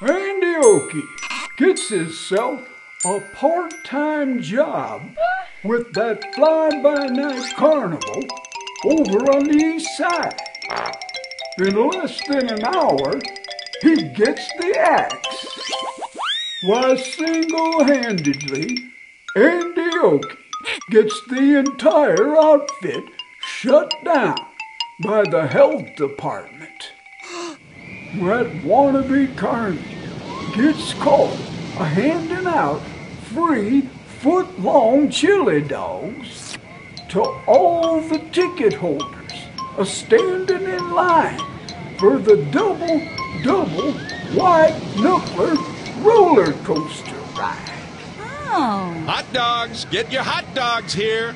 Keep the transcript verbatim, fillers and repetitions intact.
Andioki gets himself a part-time job with that fly-by-night carnival over on the east side. In less than an hour, he gets the axe. Why, single-handedly, Andioki gets the entire outfit shut down by the health department. That wannabe carny gets caught a handing out free foot-long chili dogs to all the ticket holders a standing in line for the double-double white knuckler roller coaster ride. Oh. Hot dogs! Get your hot dogs here!